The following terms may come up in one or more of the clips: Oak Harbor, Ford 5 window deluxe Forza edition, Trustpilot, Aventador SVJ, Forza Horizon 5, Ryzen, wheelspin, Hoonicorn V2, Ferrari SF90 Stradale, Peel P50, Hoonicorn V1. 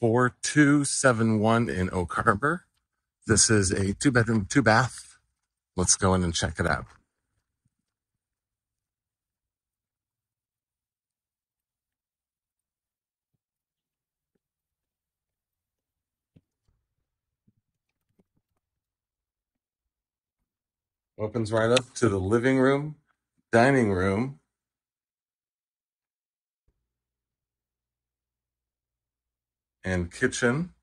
4271 in Oak Harbor. This is a 2-bedroom, 2-bath. Let's go in and check it out. Opens right up to the living room, dining room. And kitchen,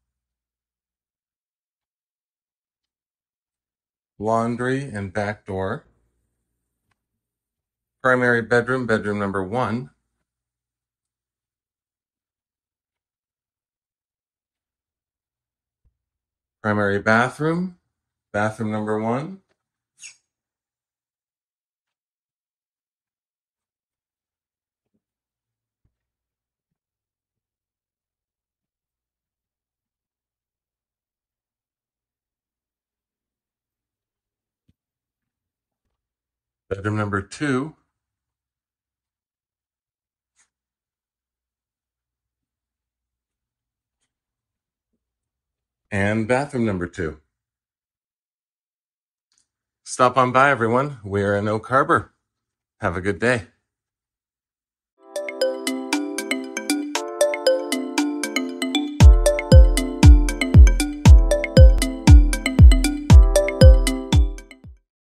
laundry and back door, primary bedroom, bedroom number 1, primary bathroom, bathroom number 1, bedroom number 2, and bathroom number 2. Stop on by, everyone. We're in Oak Harbor. Have a good day.